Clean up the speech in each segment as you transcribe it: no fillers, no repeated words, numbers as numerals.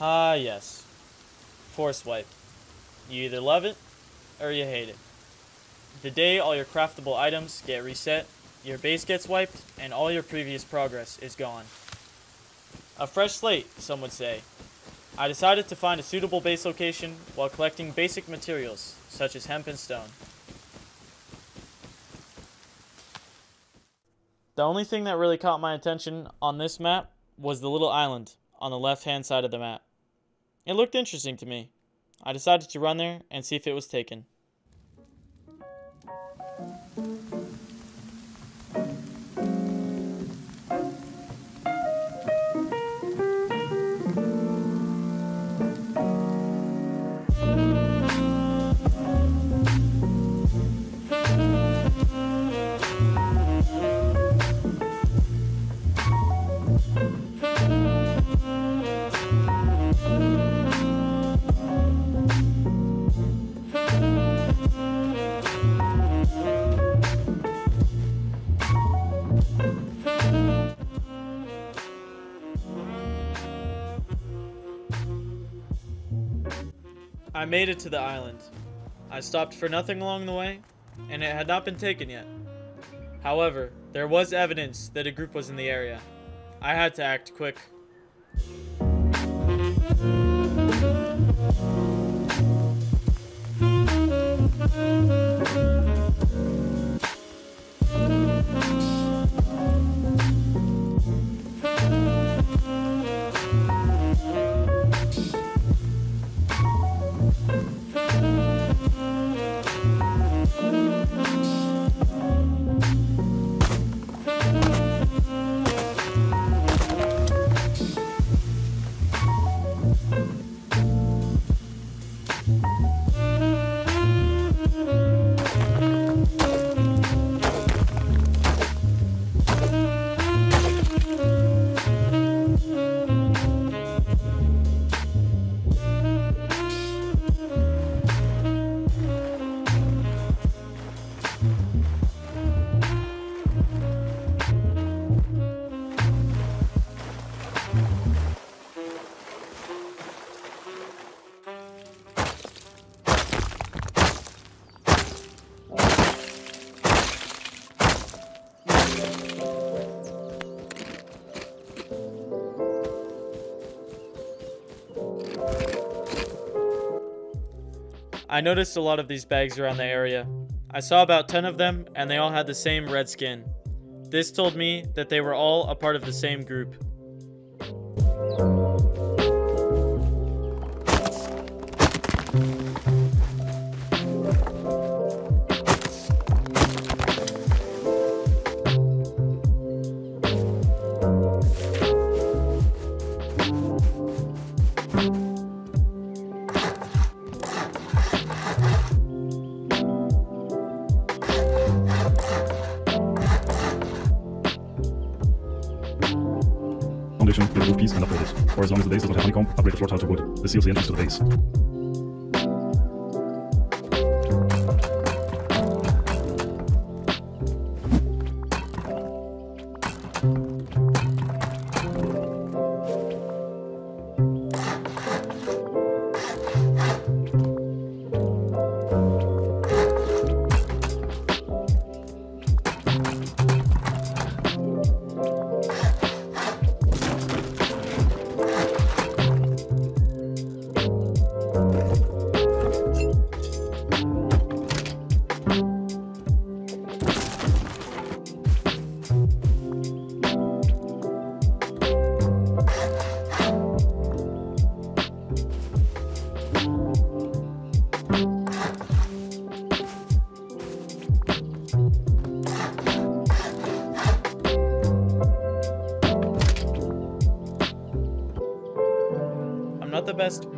Yes. Force wipe. You either love it or you hate it. The day all your craftable items get reset, your base gets wiped, and all your previous progress is gone. A fresh slate, some would say. I decided to find a suitable base location while collecting basic materials, such as hemp and stone. The only thing that really caught my attention on this map was the little island on the left-hand side of the map. It looked interesting to me. I decided to run there and see if it was taken. I made it to the island. I stopped for nothing along the way, and it had not been taken yet. However, there was evidence that a group was in the area. I had to act quick. I noticed a lot of these bags around the area. I saw about 10 of them, and they all had the same red skin. This told me that they were all a part of the same group. Or as long as the base doesn't have honeycomb, upgrade the floor tile to wood. This seals the entrance to the base.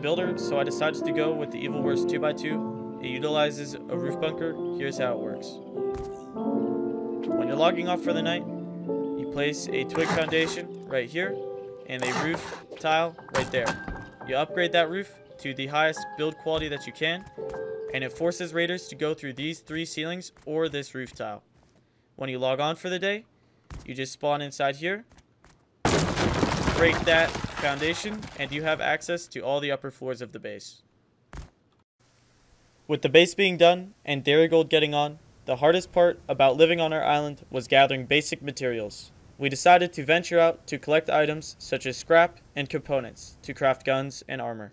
Builder, so I decided to go with the Evil Wars 2x2. It utilizes a roof bunker. Here's how it works. When you're logging off for the night, you place a twig foundation right here and a roof tile right there. You upgrade that roof to the highest build quality that you can, and it forces raiders to go through these three ceilings or this roof tile. When you log on for the day, you just spawn inside here, break that foundation, and you have access to all the upper floors of the base. With the base being done and Dairygold getting on, the hardest part about living on our island was gathering basic materials. We decided to venture out to collect items such as scrap and components to craft guns and armor.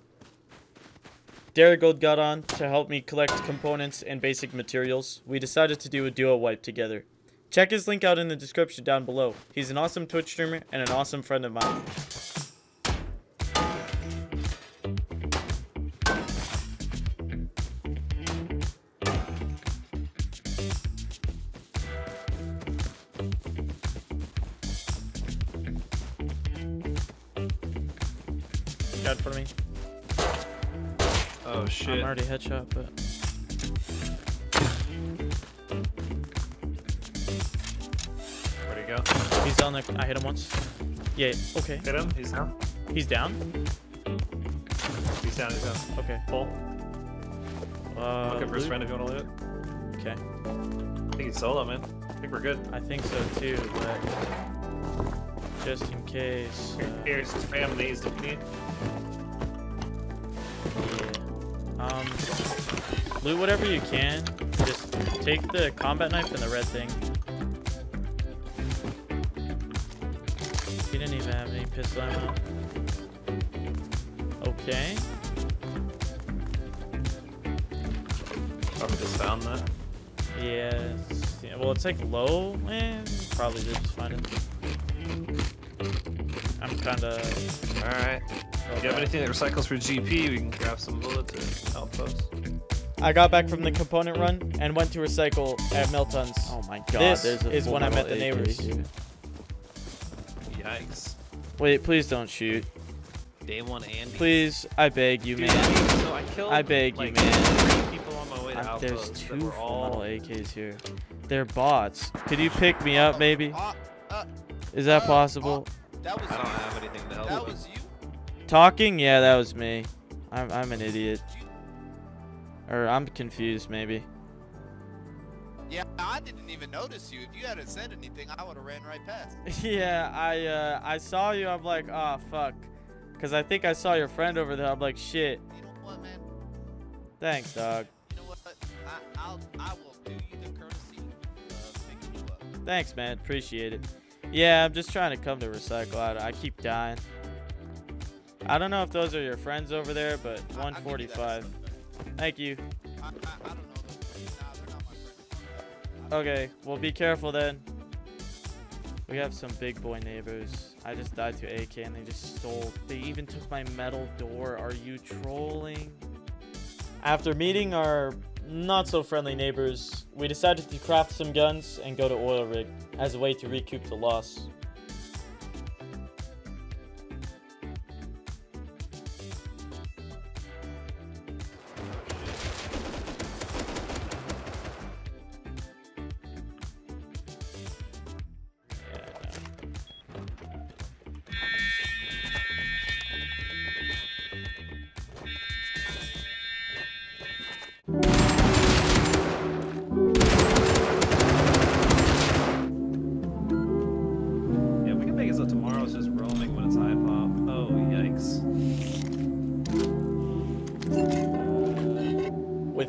Dairygold got on to help me collect components and basic materials. We decided to do a duo wipe together. Check his link out in the description down below. He's an awesome Twitch streamer and an awesome friend of mine. Got in front of me. Oh shit. I'm already headshot, but... Where'd he go? He's on the... I hit him once. Yeah, okay. Hit him, he's down. He's down? He's down, he's down. Okay. Pull. Look at first round if you want to loot. Okay. I think he's solo, man. I think we're good. I think so too, but... Just in case. Here, spam these if you need. Yeah. Loot whatever you can. Just take the combat knife and the red thing. He didn't even have any pistol ammo. Okay. Probably just found that. Yeah. Well, it's like low. Probably just find it. I'm kinda... Alright. If you have anything that recycles for GP, we can grab some bullets and outposts. I got back from the component run and went to recycle at Miltons. Oh my god, this is when I met the neighbors. Yikes. Wait, please don't shoot. Day one Andy. Please, I beg you, man. Dude, so I killed, I beg you, man. Three people on my way to outposts. There's two all AKs here. They're bots. Could you pick me up, maybe? Is that possible? That was I don't you. Have anything to help. That was you? Talking? Yeah, that was me. I'm an idiot. Or I'm confused, maybe. Yeah, I didn't even notice you. If you hadn't said anything, I would have ran right past. Yeah, I saw you. I'm like, ah, fuck. Because I think I saw your friend over there. I'm like, shit. You know what, man? Thanks, dog. You know what? I will do you the courtesy of picking you up. Thanks, man. Appreciate it. Yeah, I'm just trying to come to recycle. I keep dying. I don't know if those are your friends over there, but 145. Thank you. I don't know. They're not my friends. Okay, well, be careful then. We have some big boy neighbors. I just died to AK and they just stole. They even took my metal door. Are you trolling? After meeting our not so friendly neighbors, we decided to craft some guns and go to oil rig as a way to recoup the loss.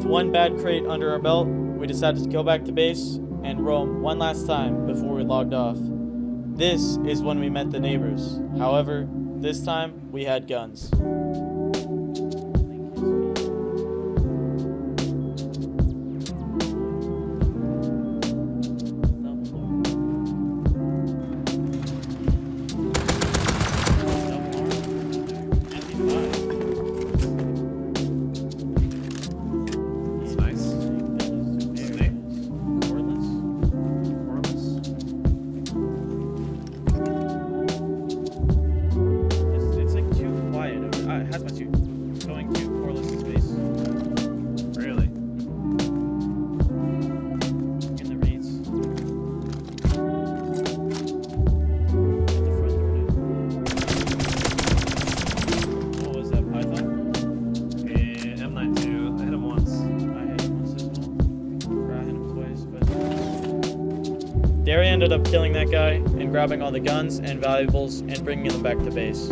One bad crate under our belt, we decided to go back to base and roam one last time before we logged off. This is when we met the neighbors. However, this time we had guns. Ended up killing that guy and grabbing all the guns and valuables and bringing them back to base.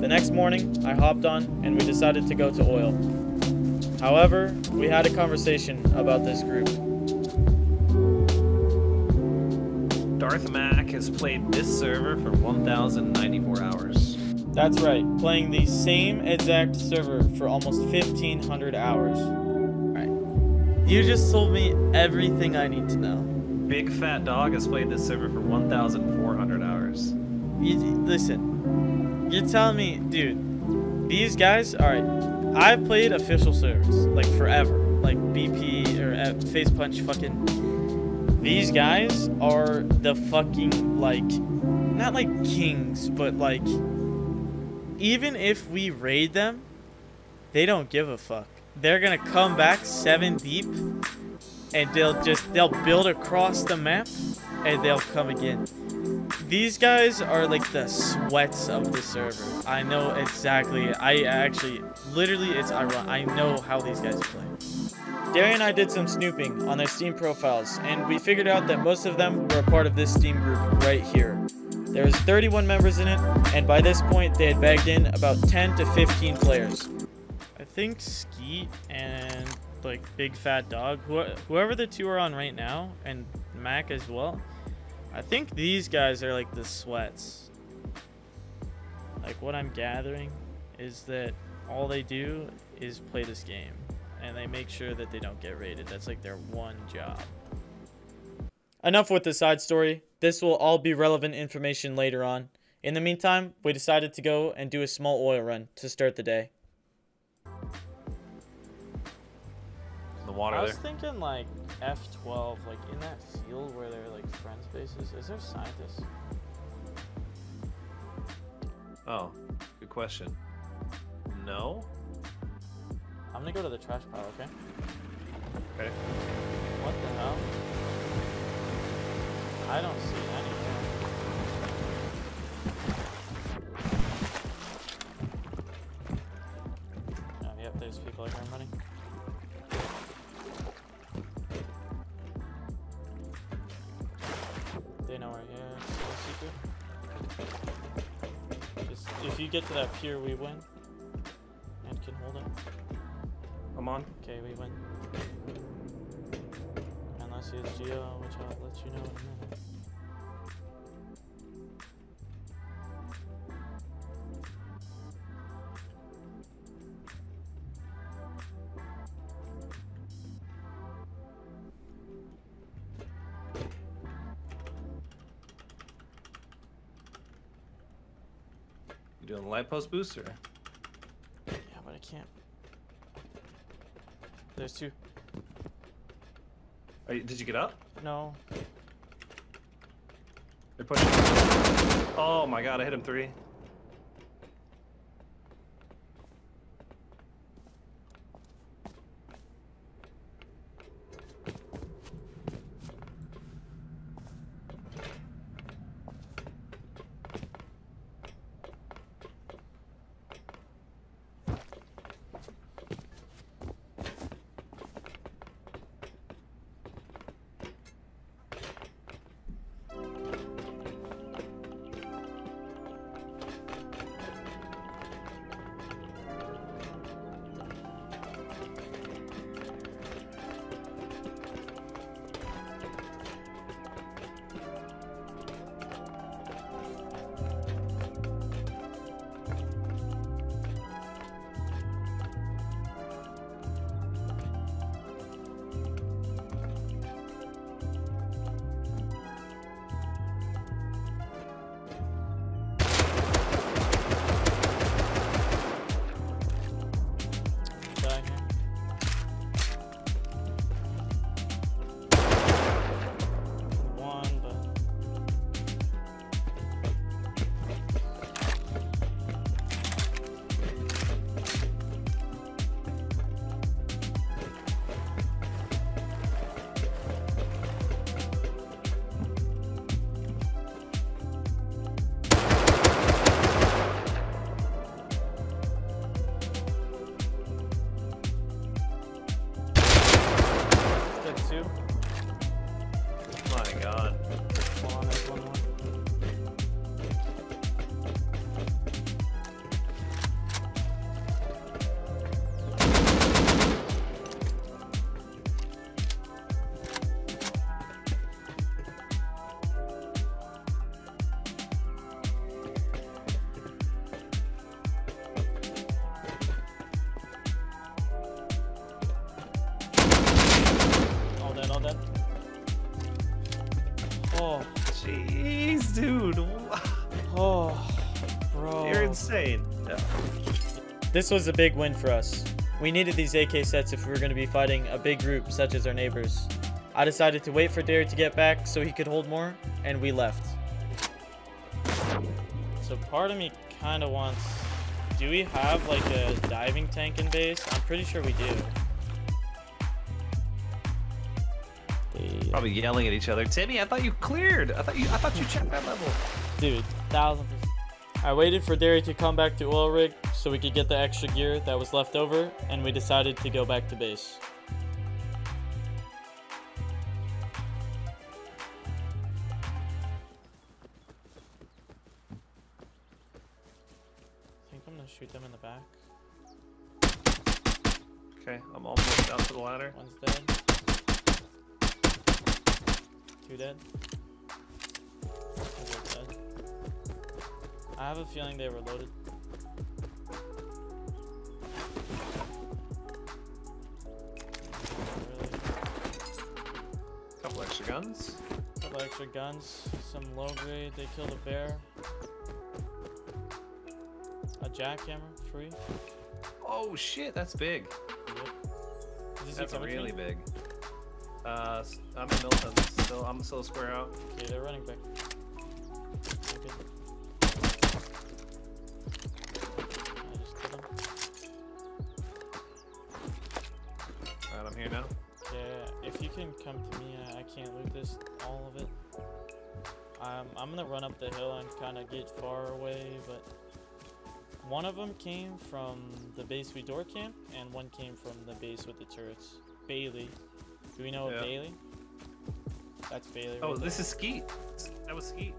The next morning, I hopped on and we decided to go to oil. However, we had a conversation about this group. Darth Mac has played this server for 1,094 hours. That's right, playing the same exact server for almost 1,500 hours. Alright. You just told me everything I need to know. Big Fat Dog has played this server for 1,400 hours. Listen, you're telling me, dude, these guys, alright, I've played official servers, like forever, like BP or Facepunch fucking... These guys are the fucking, like, not like kings, but like, even if we raid them, they don't give a fuck. They're gonna come back 7 deep, and they'll build across the map, and they'll come again. These guys are like the sweats of the server. I know exactly. I actually, literally, it's ironic. I know how these guys play. Darry and I did some snooping on their Steam profiles, and we figured out that most of them were a part of this Steam group right here. There was 31 members in it, and by this point they had bagged in about 10 to 15 players. I think Skeet and like Big Fat Dog, whoever the two are on right now, and Mac as well, I think these guys are like the sweats. Like what I'm gathering is that all they do is play this game. And they make sure that they don't get raided. That's like their one job. Enough with the side story. This will all be relevant information later on. In the meantime, we decided to go and do a small oil run to start the day. The water there. I was thinking like F12, like in that field where there are like friends bases. Is there scientists? Oh, good question. No. I'm gonna go to the trash pile, okay? Okay. What the hell? I don't see anything. Oh, yep, there's people out here running. They know we're here. Just, if you get to that pier, we win. And can hold it. I'm on. Okay, we win. Unless it's Geo, which I'll let you know in a minute. You doing a light post booster? Yeah, but I can't. There's two. Did you get up? No. They're pushing. Oh my god, I hit him 3. insane. Yeah. This was a big win for us. We needed these AK sets if we were going to be fighting a big group such as our neighbors. I decided to wait for Dare to get back so he could hold more, and we left. So part of me kind of wants... Do we have like a diving tank in base? I'm pretty sure we do. Probably yelling at each other. Timmy, I thought you cleared. I thought you checked that level. Dude, 1000%. I waited for Derry to come back to oil rig so we could get the extra gear that was left over, and we decided to go back to base. I think I'm gonna shoot them in the back. Okay, I'm almost down to the ladder. One's dead. Two dead. Two dead. I have a feeling they were loaded. Really... Couple extra guns. Couple extra guns. Some low grade. They killed a bear. A jackhammer. Free. Oh shit, that's big. Yep. That's really big. I'm in Miltons, so I'm still square out. Okay, they're running back. Okay. I just killed him. Alright, I'm here now. Yeah, if you can come to me, I can't loot this, all of it. I'm gonna run up the hill and kind of get far away, but... One of them came from the base we door camp, and one came from the base with the turrets. Bailey. Do we know Bailey? That's Bailey. Oh, right, this is Skeet. That was Skeet.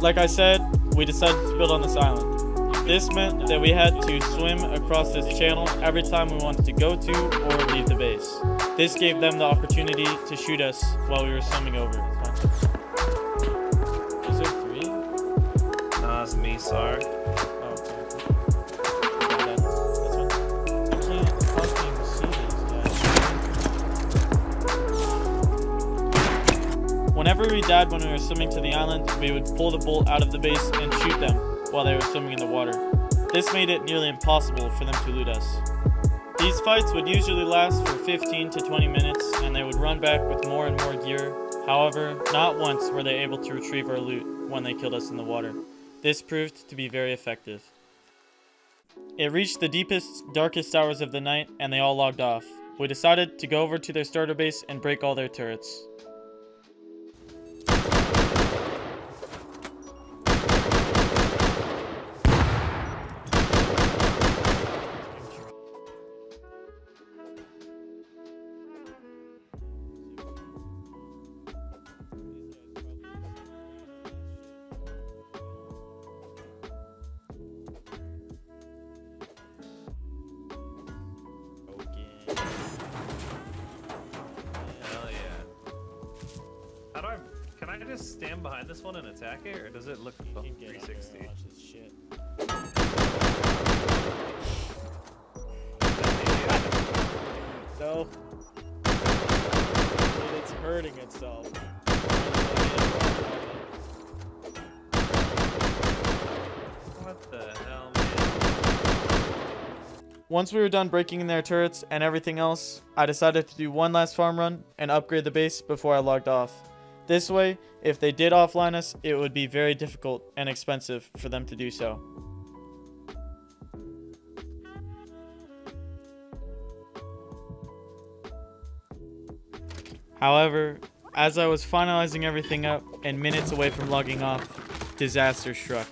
Like I said, we decided to build on this island. This meant that we had to swim across this channel every time we wanted to go to or leave the base. This gave them the opportunity to shoot us while we were swimming over. Is there three? Nah, it's me, sorry. Whenever we died when we were swimming to the island, we would pull the bolt out of the base and shoot them while they were swimming in the water. This made it nearly impossible for them to loot us. These fights would usually last for 15 to 20 minutes, and they would run back with more and more gear. However, not once were they able to retrieve our loot when they killed us in the water. This proved to be very effective. It reached the deepest, darkest hours of the night, and they all logged off. We decided to go over to their starter base and break all their turrets. Stand behind this one and attack it, or does it look 360? Watch this shit. So it's hurting itself. What the hell, man? Once we were done breaking in their turrets and everything else, I decided to do one last farm run and upgrade the base before I logged off. This way, if they did offline us, it would be very difficult and expensive for them to do so. However, as I was finalizing everything up and minutes away from logging off, disaster struck.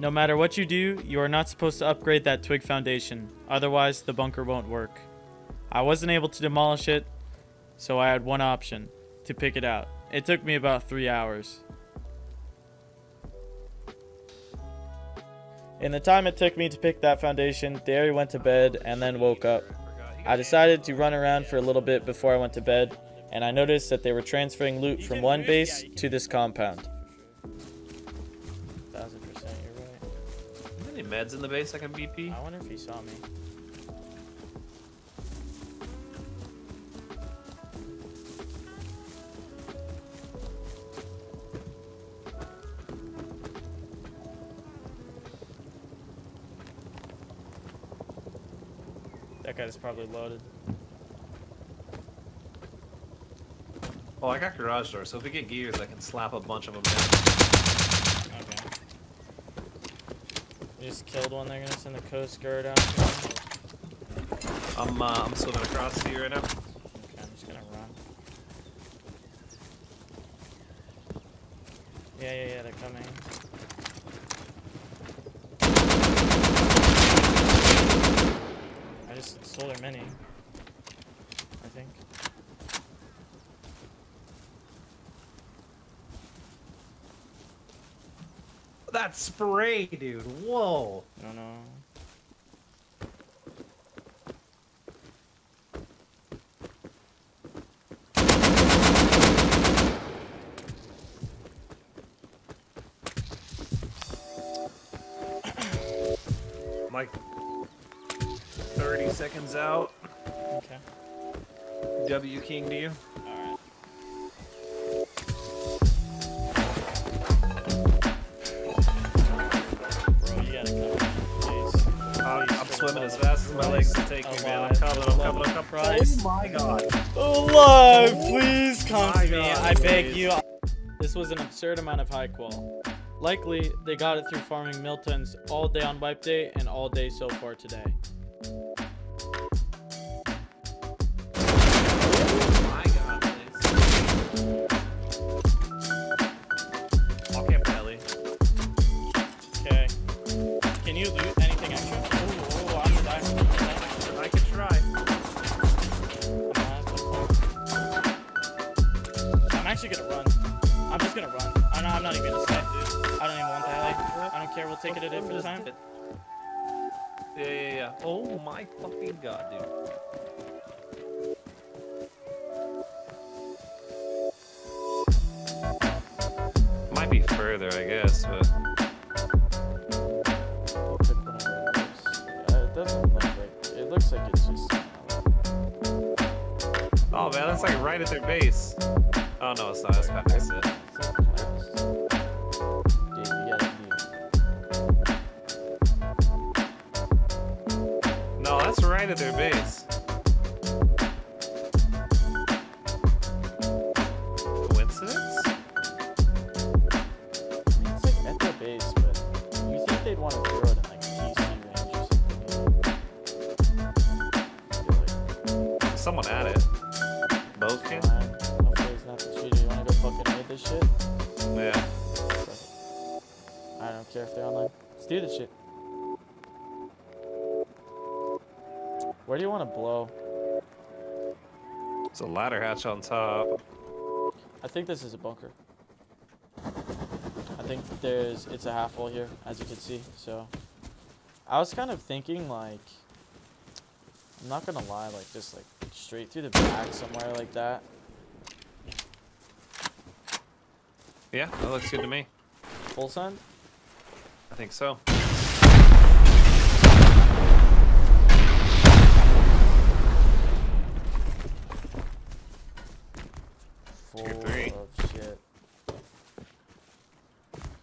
No matter what you do, you are not supposed to upgrade that twig foundation, otherwise the bunker won't work. I wasn't able to demolish it, so I had one option, to pick it out. It took me about 3 hours. In the time it took me to pick that foundation, Derry went to bed and then woke up. I decided to run around for a little bit before I went to bed, and I noticed that they were transferring loot from one base to this compound. 1000%, you're right. How many meds in the base I can BP? I wonder if he saw me. That guy is probably loaded. Oh, I got garage doors, so if we get gears, I can slap a bunch of them down. Okay. We just killed one. They're gonna send the Coast Guard out. I'm swimming across to you right now. Okay, I'm just gonna run. Yeah, they're coming. I just stole their mini, I think. That spray, dude. Whoa. No. Mike, 30 seconds out. Okay. W King to you. All right. Swimming as fast as my legs can take me, man. I'm coming. Oh my god. Alive, please come to me. I beg you. This was an absurd amount of high qual. Likely, they got it through farming Miltons all day on wipe day and all day so far today. Take it a different time. Yeah. Oh my fucking god, dude. Might be further, I guess, but. It doesn't look like. It looks like it's just. Oh man, that's like right at their base. Oh no, it's not. That's past it. Right at their base. Coincidence? It's like at their base, but you think they'd want to throw it in like PC range or something? Like... Someone at it. Both can. Hopefully it's not the cheater. You want to go fucking hit this shit? Yeah. I don't care if they're online. Let's do this shit. Where do you want to blow? It's a ladder hatch on top. I think this is a bunker. I think it's a half wall here, as you can see. So I was kind of thinking, like, I'm not gonna lie, like just like straight through the back somewhere like that. Yeah, that looks good to me. Full send? I think so.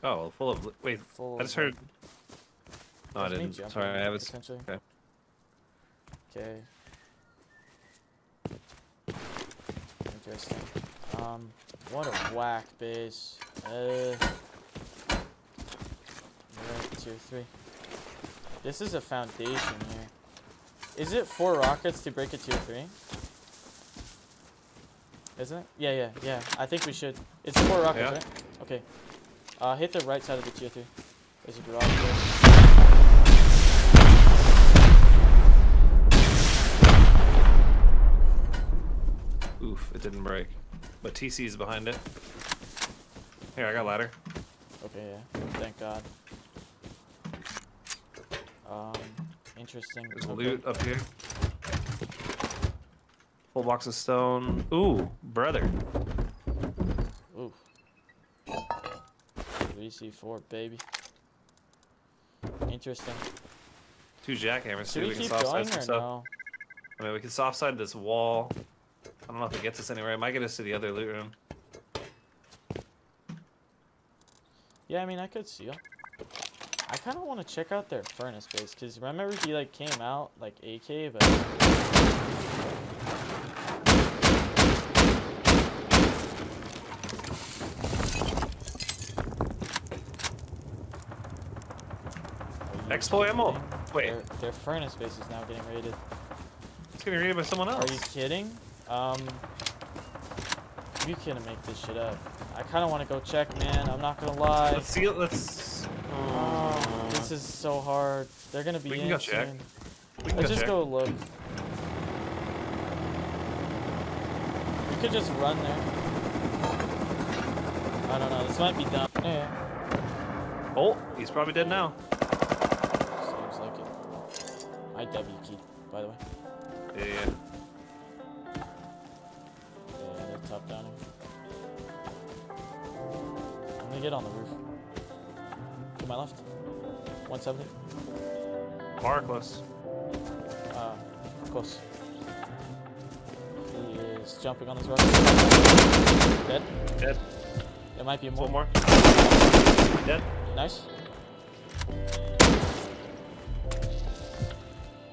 Oh, full of... Wait, full I just heard... No, I didn't. Sorry, I haven't... Okay. Interesting. What a whack base. Two, three. This is a foundation here. Is it 4 rockets to break a tier 3? Isn't it? Yeah. I think we should. It's 4 rockets, yeah. Right? Okay. Hit the right side of the tier 3. There's a garage door. Oof, it didn't break. But TC is behind it. Here, I got a ladder. Okay, yeah. Thank God. Interesting. There's loot up here. Full box of stone. Ooh, brother. Ooh. VC4, baby. Interesting. Two jackhammers. Should we keep going or no? I mean, we can soft side this wall. I don't know if it gets us anywhere. It might get us to the other loot room. Yeah, I mean, I could seal. I kind of want to check out their furnace base, because remember he, like, came out, like, AK, but... Exploit ammo! Wait. Their furnace base is now getting raided. It's getting raided by someone else. Are you kidding? You can't make this shit up. I kind of want to go check, man. I'm not going to lie. Let's see it. Let's... Oh, this is so hard. They're going to be in. We can go check. Let's just go look. We could just run there. I don't know. This might be dumb. Yeah. Oh, he's probably dead now. Seems like it. IW key, by the way. Yeah, yeah. Top down here. I'm gonna get on the roof. To my left. 170. Far close. Close. He is jumping on this rock. Dead. Dead. There might be more. One more. Dead. Nice.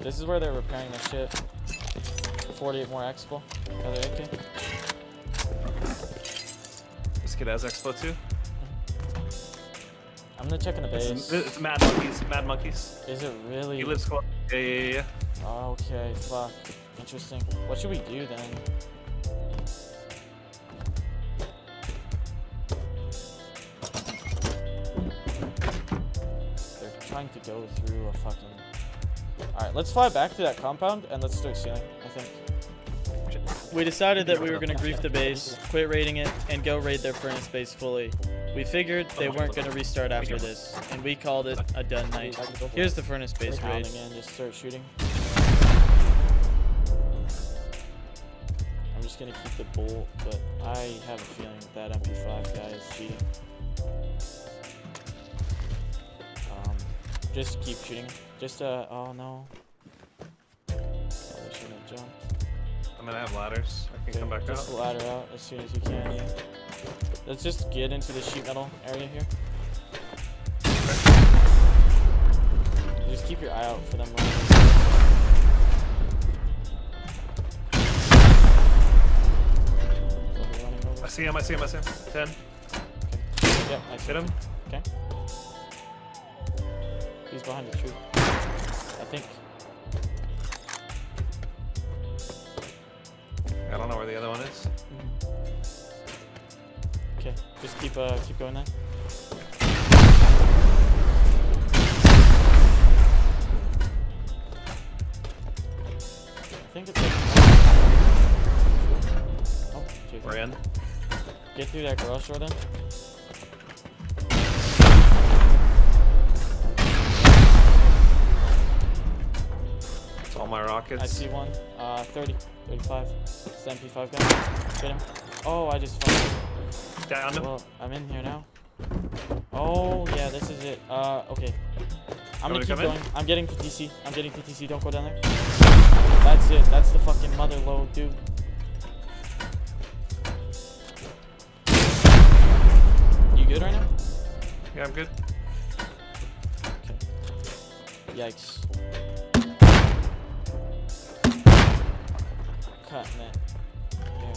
This is where they're repairing their shit. 48 more expo. Another AK. It has Expo too. I'm gonna check in the base. It's Mad Monkeys. Mad Monkeys. Is it really? He lives close. Yeah, yeah, yeah. Okay, fuck. Interesting. What should we do then? They're trying to go through a fucking. All right, let's fly back to that compound and let's start sealing. I think. We decided that we were going to grief the base, quit raiding it, and go raid their furnace base fully. We figured they weren't going to restart after this, and we called it a done night. Here's the furnace base raid. Just start shooting. I'm just going to keep the bolt, but I have a feeling that MP5 guy is cheating. Just keep shooting. Just, oh no. Oh, they shouldn't have jumped. I'm gonna have ladders. I can come back out. Just ladder out as soon as you can. Yeah. Let's just get into the sheet metal area here. Okay. Just keep your eye out for them. Running over. I see him. I see him. I see him. 10. Okay. Yep. I see him. Okay. He's behind the tree. I think. I don't know where the other one is. Okay, just keep going there. I think it's like... Oh, geez. We're in. Get through that garage door then. It's all my rockets. I see one. 30. 35. It's the MP5 gun. Get him. Oh, I just fucked. Down. Well, I'm in here now. Oh, yeah, this is it. Okay. I'm gonna keep going. I'm getting PTC. I'm getting PTC. Don't go down there. That's it. That's the fucking mother load, dude. You good right now? Yeah, I'm good. Okay. Yikes. Cutting it. Here.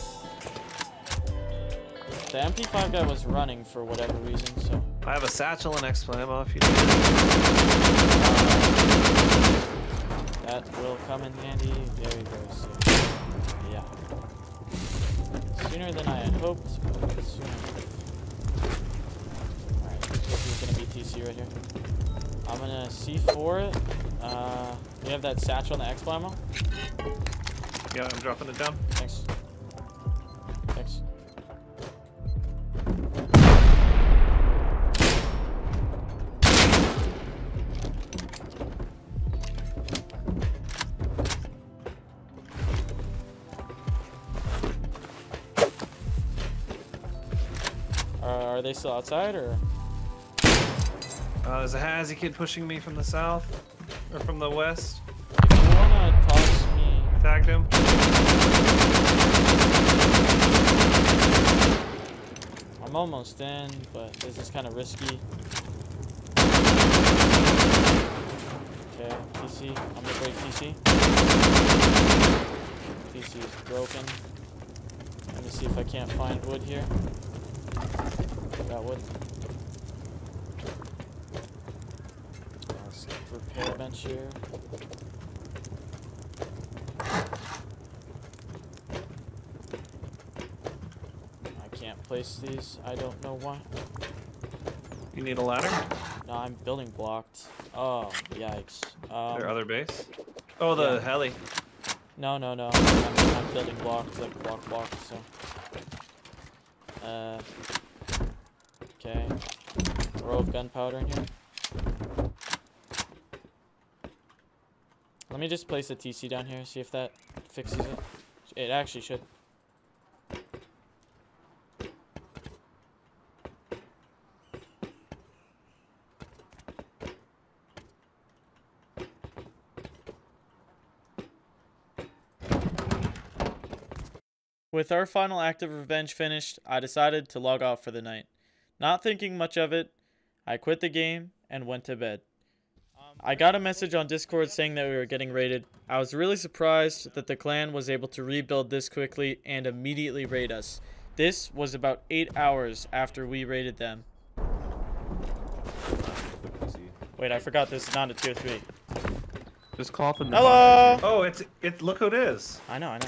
The MP5 guy was running for whatever reason, so. I have a satchel and X-Plamo if you need. That will come in handy very, very soon. Yeah. Sooner than I had hoped, but sooner. Alright, this is gonna be TC right here. I'm gonna C4 it. We have that satchel and the X-Plamo. Yeah, I'm dropping it down. Thanks. Thanks. Are they still outside, or? Is a Hazzy kid pushing me from the south? Or from the west? If you wanna toss me... Tagged him. I'm almost in, but this is kind of risky. Okay, TC. I'm gonna break TC. TC is broken. Let me see if I can't find wood here. Got wood. Let's see. Repair bench here. I can't place these. I don't know why. You need a ladder? No, I'm building blocked. Oh, yikes. Their other base? Oh, the heli. No. I'm building blocks, like blocks, so. Okay. Row of gunpowder in here. Let me just place a TC down here, see if that fixes it. It actually should. With our final act of revenge finished, I decided to log off for the night. Not thinking much of it, I quit the game and went to bed. I got a message on Discord saying that we were getting raided. I was really surprised that the clan was able to rebuild this quickly and immediately raid us. This was about 8 hours after we raided them. Wait, I forgot this is not a tier 3. Just coughing. Hello! Oh, it's look who it is. I know.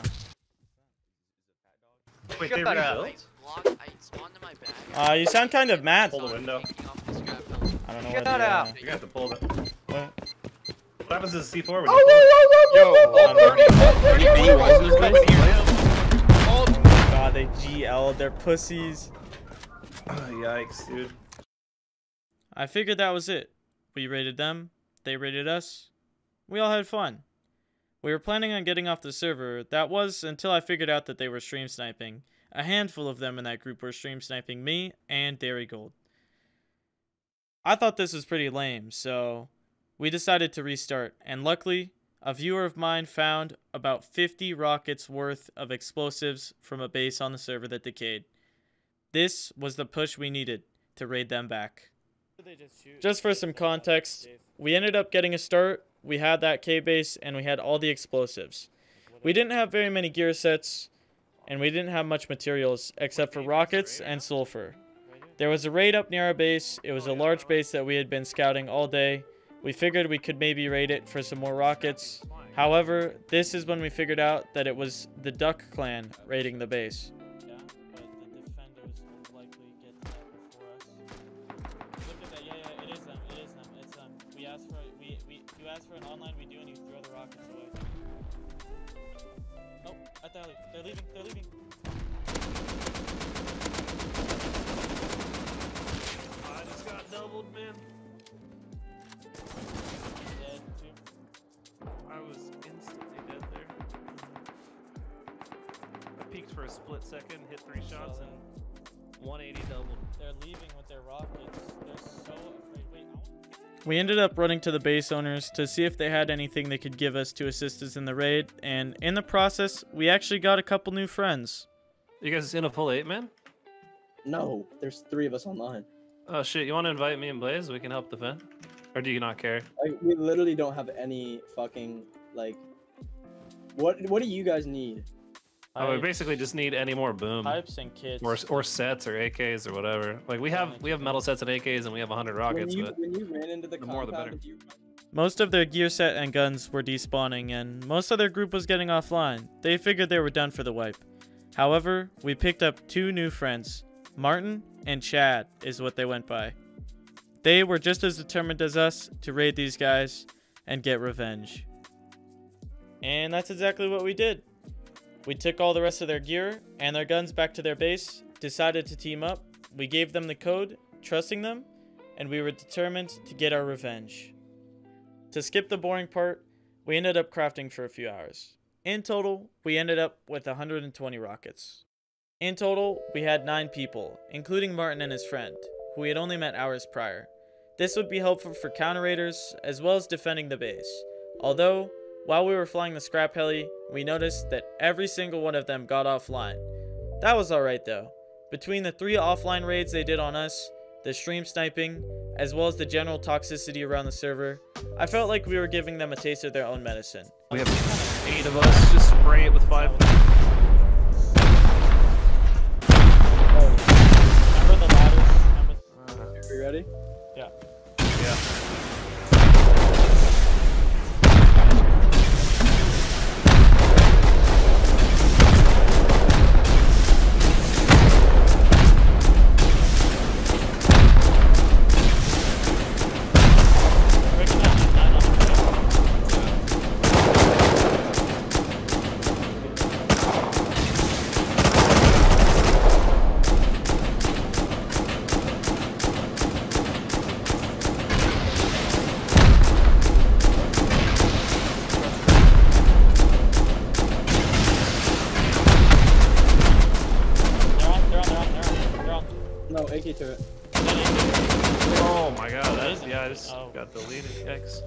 Wait, they rebuilt? You sound kind of mad. Pull the window. I don't know. Get that out. You got to pull it. What happens to the C4 when you pull it? Oh my god, they GL'd their pussies. Oh, yikes, dude. I figured that was it. We raided them. They raided us. We all had fun. We were planning on getting off the server. That was until I figured out that they were stream sniping. A handful of them in that group were stream sniping me and Dairygold. I thought this was pretty lame, so we decided to restart. And luckily, a viewer of mine found about 50 rockets worth of explosives from a base on the server that decayed. This was the push we needed to raid them back. Just for some context, we ended up getting a start. We had that K base and we had all the explosives. We didn't have very many gear sets and we didn't have much materials except for rockets and sulfur. There was a raid up near our base. It was a large base that we had been scouting all day. We figured we could maybe raid it for some more rockets. However, this is when we figured out that it was the Duck Clan raiding the base. They're leaving. I just got doubled, man. Dead too. I was instantly dead there. I peeked for a split second, hit 3 shots, and 180 doubled. They're leaving with their rockets. They're so afraid. Wait, we ended up running to the base owners to see if they had anything they could give us to assist us in the raid, and in the process, we actually got a couple new friends. You guys in a full 8 man? No, there's 3 of us online. Oh shit, you want to invite me and Blaze? We can help defend? Or do you not care? We literally don't have any fucking, like... What do you guys need? Oh, we basically just need any more boom pipes and kits, or sets, or AKs, or whatever. Like we have metal sets and AKs, and we have 100 rockets. When you ran into the compound, more the better. Most of their gear set and guns were despawning, and most of their group was getting offline. They figured they were done for the wipe. However, we picked up 2 new friends. Martin and Chad is what they went by. They were just as determined as us to raid these guys and get revenge. And that's exactly what we did. We took all the rest of their gear and their guns back to their base, decided to team up, we gave them the code, trusting them, and we were determined to get our revenge. To skip the boring part, we ended up crafting for a few hours. In total, we ended up with 120 rockets. In total, we had 9 people, including Martin and his friend, who we had only met hours prior. This would be helpful for counter raiders, as well as defending the base. Although, while we were flying the scrap heli, we noticed that every single one of them got offline. That was alright though. Between the 3 offline raids they did on us, the stream sniping, as well as the general toxicity around the server, I felt like we were giving them a taste of their own medicine. We have 8 of us, just spray it with 5. Oh, remember the ladders? Are you ready? Yeah. Yeah.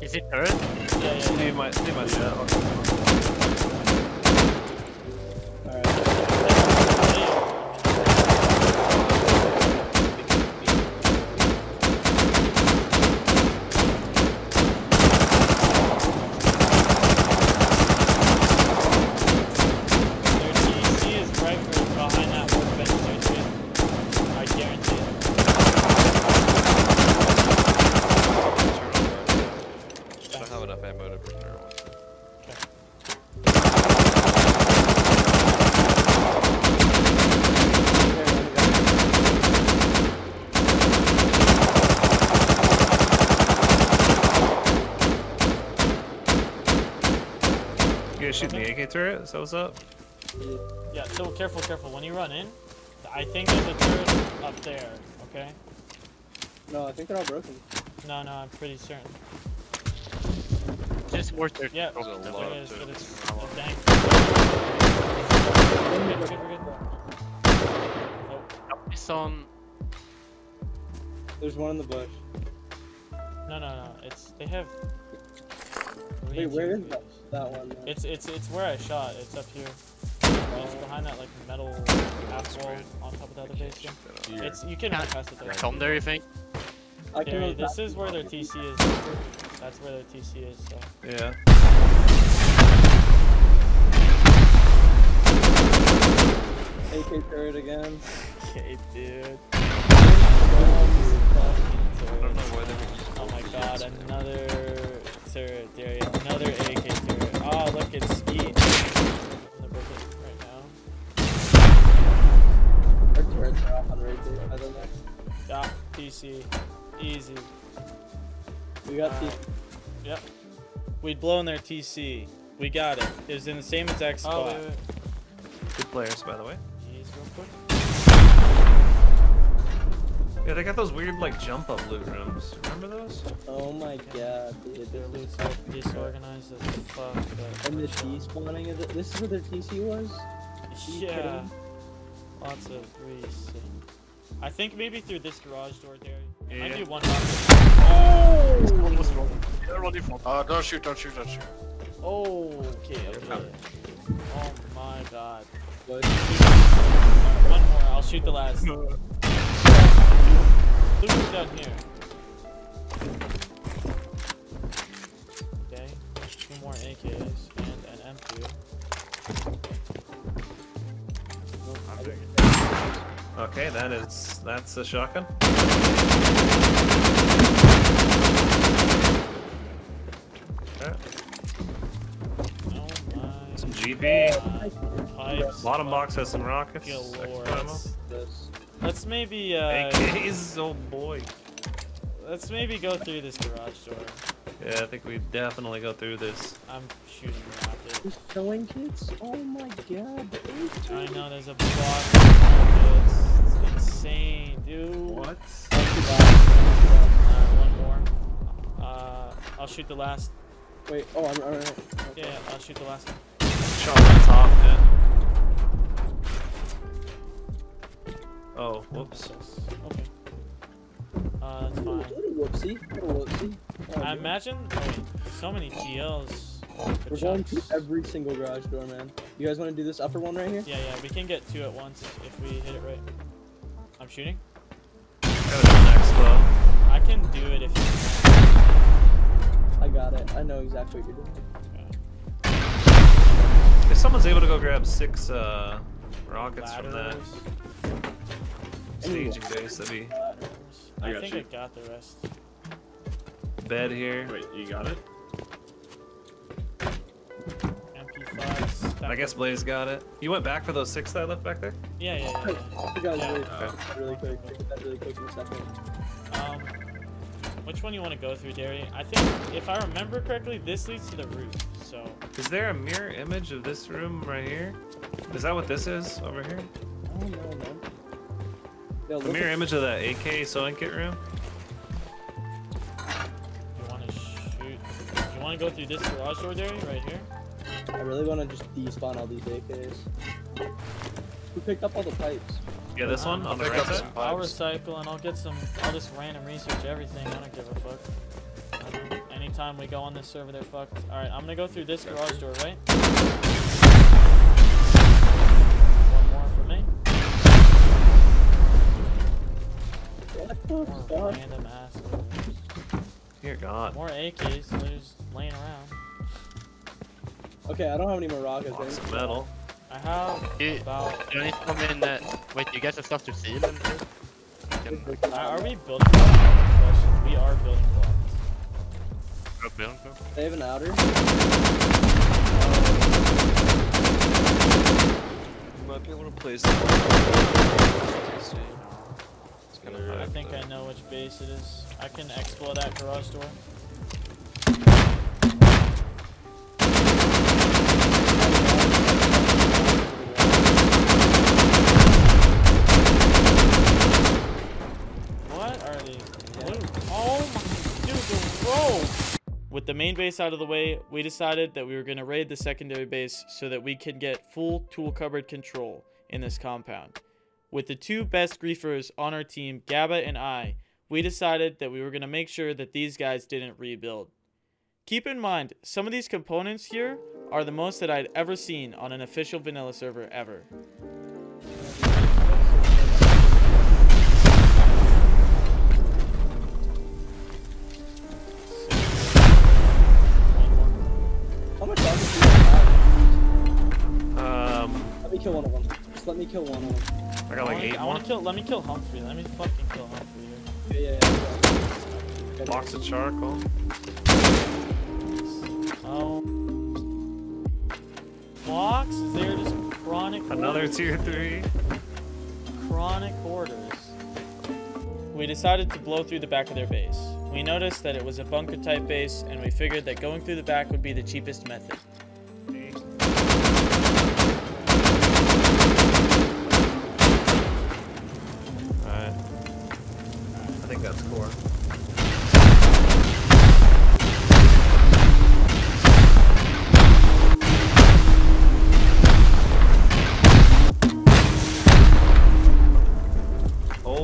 Is it turret? Yeah, yeah. Leave my set. Alright. Their TC is right behind that workbench, seriously. I guarantee it. Shooting the AK turret, is that what's up? Yeah, so careful, careful. When you run in, I think there's a turret up there, okay? No, I think they're all broken. No, I'm pretty certain. Just more turret. Yeah, there's a lot of turrets. Oh, dang. We're good. Oh. It's on... There's one in the bush. No, it's... They have... Wait, where is that? That one, man. It's where I shot. It's up here. It's behind that like metal half wall on top of the other base. You can run past it though. Come there, you think? This is where their TC is. That's where their TC is. So. Yeah. AK turret again. Okay, dude. I don't know why they were using. Oh my god, another turret. There, another AK turret. Oh, look, it's Skeet. I'm gonna break it right now. Our turrets are off on raid, dude. I don't know. Yeah, PC. Easy. We got TC. Yep. We'd blown their TC. We got it. It was in the same exact spot. Oh, wait. Good players, by the way. Jeez, real quick. Yeah, they got those weird, like, jump-up loot rooms. Remember those? Oh my god, dude. Their loot's so disorganized as the fuck. And the despawning of it. This is where their TC was? Yeah. Lots of grease. I think maybe through this garage door there. Yeah. Might be one. Oh! Don't shoot. Oh, okay. Oh my god. What? One more, I'll shoot the last. Luke's down here. Okay, 2 more AKs and an M2. Okay, that's a shotgun. Okay. Oh my. Some GP. Pipes, a lot of box has some rockets. Let's maybe, AKs, oh boy. Let's maybe go through this garage door. Yeah, I think we definitely go through this. I'm shooting a rocket. There's killing kids? Oh my god. I know, there's a block of rockets. It's insane, dude. What? One more. I'll shoot the last. Wait, oh, I'm alright. Okay. Yeah, I'll shoot the last one. Shot on top, dude. Oh, whoops. Okay. That's fine. What a whoopsie. I imagine, so many GLs. We're going to every single garage door, man. You guys want to do this upper one right here? Yeah, yeah, we can get two at once if we hit it right. I'm shooting. Go to the next one. I can do it if you can. I got it. I know exactly what you're doing. Okay. If someone's able to go grab 6 rockets ladders from that staging base, that'd be... I think I got the rest. Bed here. Wait, you got it? MP5. I guess Blaze got it. You went back for those 6 that I left back there? Yeah, yeah, yeah. You guys really quick. That really quick in a second. Which one you want to go through, Derry? I think, if I remember correctly, this leads to the roof, so... Is there a mirror image of this room right here? Is that what this is over here? I don't know, man. Yo, the mirror image of that AK sewing kit room? You want to go through this garage door, Derry, right here? I really want to just despawn all these AKs. Who picked up all the pipes? Yeah, this one on the right side? I'll recycle and I'll get some, all this random research, everything. I don't give a fuck. Anytime we go on this server, they're fucked. Alright, I'm gonna go through this garage door, right? One more for me. More random ass. Dear God. More AKs, so they're just laying around. Okay, I don't have any more rockets. Lots of metal. I have about... You need to come in that... Wait, you guys have stuff to seal in here? Are we building blocks? We are building blocks. We're building blocks? They have an outer. You might be able to place it. I think I know which base it is. I can explore that garage door. What are these? Oh my dude, the road! With the main base out of the way, we decided that we were going to raid the secondary base so that we can get full tool cupboard control in this compound. With the 2 best griefers on our team, Gabba and I, we decided that we were going to make sure that these guys didn't rebuild. Keep in mind, some of these components here are the most that I'd ever seen on an official vanilla server ever. How much armor do you have? Let me kill one of them. Just let me kill one of them. I got like 8 more. Let me kill Humphrey. Let me fucking kill Humphrey here. Yeah. Box of charcoal. Oh. Boxes, they're just chronic hoarders. Another tier 3. Chronic hoarders. We decided to blow through the back of their base. We noticed that it was a bunker type base, and we figured that going through the back would be the cheapest method. That's core. Oh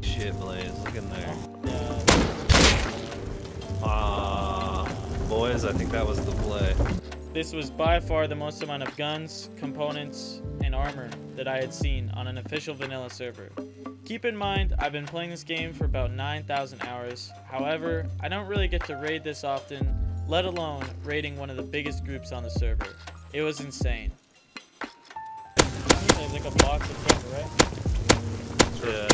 shit, Blaze, look in there. Boys, I think that was the play. This was by far the most amount of guns, components, and armor that I had seen on an official vanilla server. Keep in mind, I've been playing this game for about 9,000 hours. However, I don't really get to raid this often, let alone raiding one of the biggest groups on the server. It was insane. There's like a box of paper, right?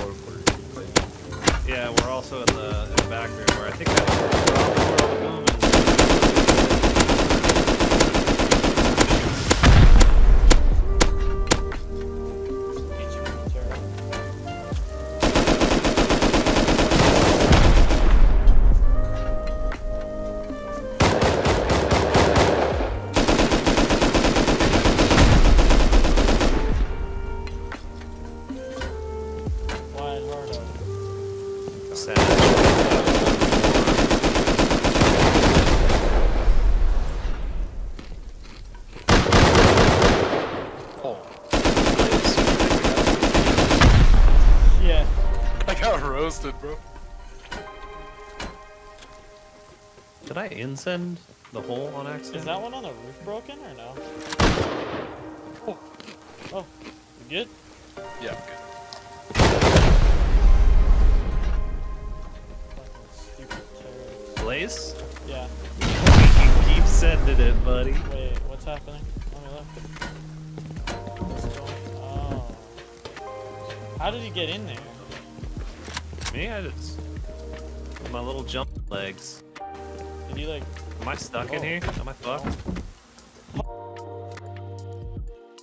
Yeah. Yeah, we're also in the back room where I think that's roasted, bro. Did I incend the hole on accident? Is that one on the roof broken or no? Oh, oh, you good? Yeah, I'm good. Blaze? Yeah. You keep sending it, buddy. Wait, what's happening? Let me look. What's going on? Oh. How did he get in there? Me? I just... my little jump legs. Did you like... am I stuck in here? Am I fucked? Oh,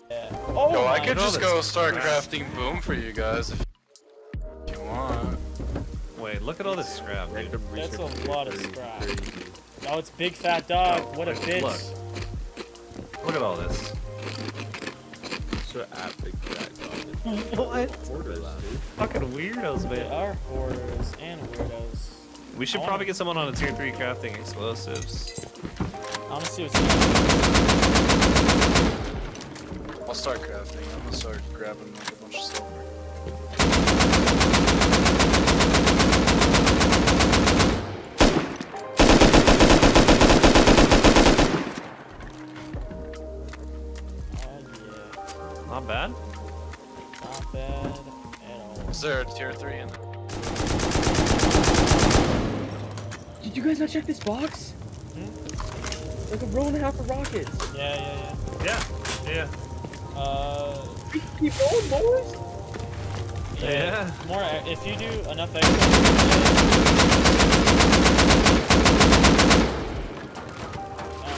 yeah. Oh, yo, I could just go start crafting boom for you guys if you want. Wait, look at all this scrap. Dude. That's a lot of scrap. Oh, it's Big Fat Dog. Oh, what a bitch. Look. Look at all this. Big Fat Dog. What? Fucking weirdos, man. They are hoarders and weirdos. We should probably get someone on a tier 3 crafting explosives. Honestly, I'll start crafting. I'm gonna start grabbing like a bunch of silver. Not bad. Not bad at all. Is there a tier 3 in there? Did you guys not check this box? Hmm? Like a roll and a half of rockets. Yeah. Keep rolling, boys. Yeah. More. If you do enough extra.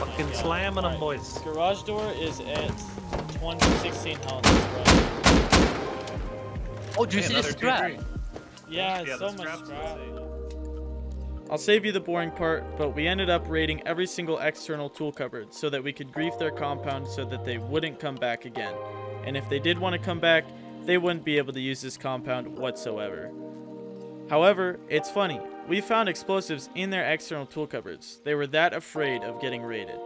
Fucking slamming them, boys. Garage door is at 116 health. Oh, do you see the scrap? Yeah, so much scrap. I'll save you the boring part, but we ended up raiding every single external tool cupboard so that we could grief their compound so that they wouldn't come back again. And if they did want to come back, they wouldn't be able to use this compound whatsoever. However, it's funny. We found explosives in their external tool cupboards. They were that afraid of getting raided.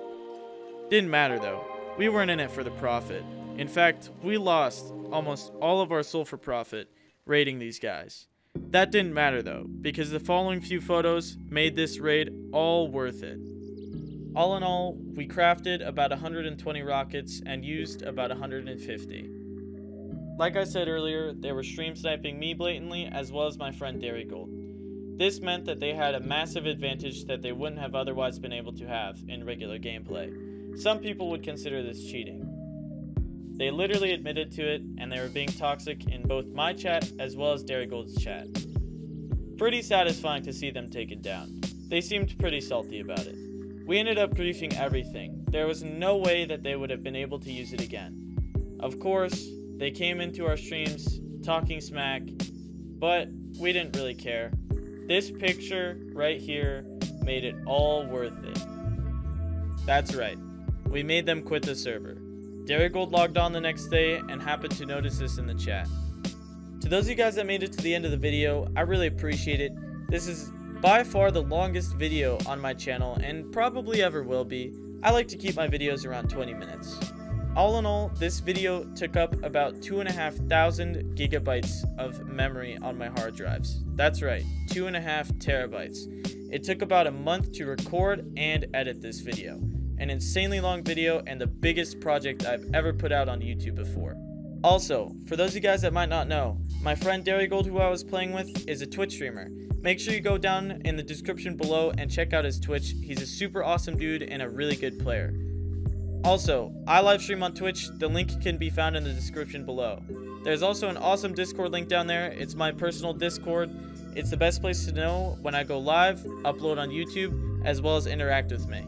Didn't matter though. We weren't in it for the profit. In fact, we lost almost all of our soul for profit raiding these guys. That didn't matter though, because the following few photos made this raid all worth it. All in all, we crafted about 120 rockets and used about 150. Like I said earlier, they were stream sniping me blatantly as well as my friend Dairygold. This meant that they had a massive advantage that they wouldn't have otherwise been able to have in regular gameplay. Some people would consider this cheating. They literally admitted to it, and they were being toxic in both my chat as well as Dairygold's chat. Pretty satisfying to see them take it down. They seemed pretty salty about it. We ended up griefing everything. There was no way that they would have been able to use it again. Of course, they came into our streams talking smack, but we didn't really care. This picture right here made it all worth it. That's right. We made them quit the server. Dairygold logged on the next day and happened to notice this in the chat. To those of you guys that made it to the end of the video, I really appreciate it. This is by far the longest video on my channel and probably ever will be. I like to keep my videos around 20 minutes. All in all, this video took up about 2,500 gigabytes of memory on my hard drives. That's right, 2.5 terabytes. It took about a month to record and edit this video. An insanely long video and the biggest project I've ever put out on YouTube before. Also, for those of you guys that might not know, my friend Dairygold, who I was playing with, is a Twitch streamer. Make sure you go down in the description below and check out his Twitch. He's a super awesome dude and a really good player. Also, I live stream on Twitch. The link can be found in the description below. There's also an awesome Discord link down there. It's my personal Discord. It's the best place to know when I go live, upload on YouTube, as well as interact with me.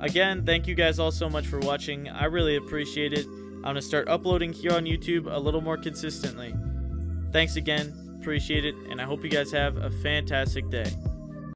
Again, thank you guys all so much for watching. I really appreciate it. I'm going to start uploading here on YouTube a little more consistently. Thanks again. Appreciate it. And I hope you guys have a fantastic day.